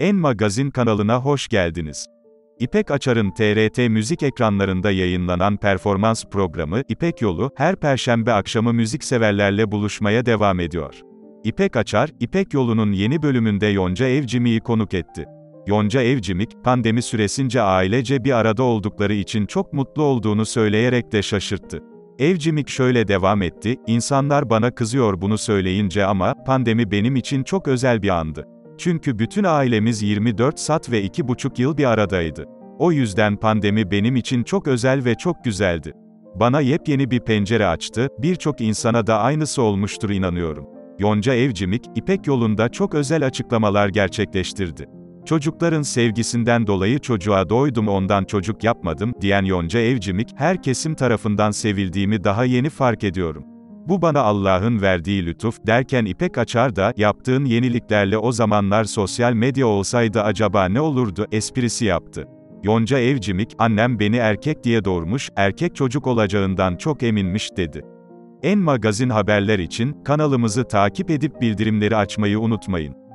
En Magazin kanalına hoş geldiniz. İpek Açar'ın TRT Müzik ekranlarında yayınlanan performans programı, İpek Yolu, her perşembe akşamı müzikseverlerle buluşmaya devam ediyor. İpek Açar, İpek Yolu'nun yeni bölümünde Yonca Evcimik'i konuk etti. Yonca Evcimik, pandemi süresince ailece bir arada oldukları için çok mutlu olduğunu söyleyerek de şaşırttı. Evcimik şöyle devam etti, "İnsanlar bana kızıyor bunu söyleyince ama, pandemi benim için çok özel bir andı. Çünkü bütün ailemiz 24 saat ve 2,5 yıl bir aradaydı. O yüzden pandemi benim için çok özel ve çok güzeldi. Bana yepyeni bir pencere açtı, birçok insana da aynısı olmuştur inanıyorum." Yonca Evcimik, İpek Yolu'nda çok özel açıklamalar gerçekleştirdi. Çocukların sevgisinden dolayı çocuğa doydum ondan çocuk yapmadım, diyen Yonca Evcimik, "Her kesim tarafından sevildiğimi daha yeni fark ediyorum. Bu bana Allah'ın verdiği lütuf," derken İpek Açar da, "Yaptığın yeniliklerle o zamanlar sosyal medya olsaydı acaba ne olurdu?" esprisi yaptı. Yonca Evcimik, "Annem beni erkek diye doğurmuş, erkek çocuk olacağından çok eminmiş," dedi. En Magazin haberler için, kanalımızı takip edip bildirimleri açmayı unutmayın.